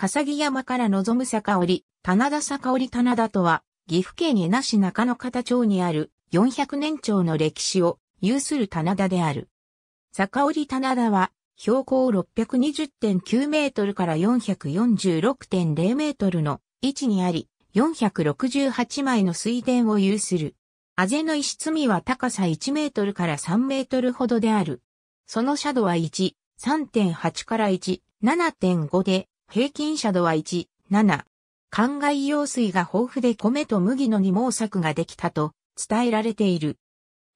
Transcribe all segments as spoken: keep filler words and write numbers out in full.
笠置山から望む坂折、棚田坂折棚田とは、岐阜県恵那市中野方町にあるよんひゃくねん超の歴史を有する棚田である。坂折棚田は、標高 ろっぴゃくにじゅってんきゅう メートルから よんひゃくよんじゅうろくてんゼロ メートルの位置にあり、よんひゃくろくじゅうはちまいの水田を有する。あぜの石積みは高さいちメートルからさんメートルほどである。その斜度はいち、さんてんはち からいち、ななてんご で、平均斜度はいち、なな。灌漑用水が豊富で米と麦の二毛作ができたと伝えられている。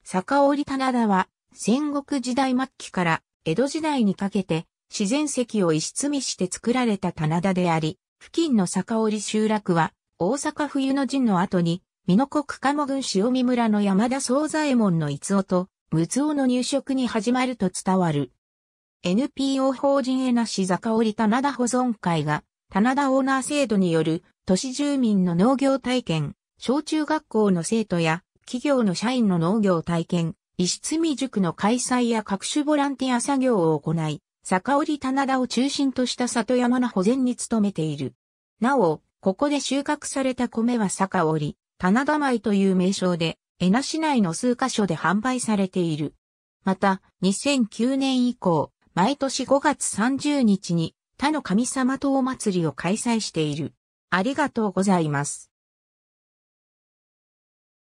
坂折棚田は戦国時代末期から江戸時代にかけて自然石を石積みして作られた棚田であり、付近の坂折集落は大阪冬の陣の後に美濃国鴨郡塩見村の山田宗左衛門の逸夫と睦夫の入植に始まると伝わる。エヌピーオー 法人恵那市坂折棚田保存会が、棚田オーナー制度による都市住民の農業体験、小中学校の生徒や企業の社員の農業体験、石積み塾の開催や各種ボランティア作業を行い、坂折棚田を中心とした里山の保全に努めている。なお、ここで収穫された米は坂折、棚田米という名称で、恵那市内の数カ所で販売されている。また、にせんきゅうねん以降、毎年ごがつさんじゅうにちに他の神様塔祭りを開催している。ありがとうございます。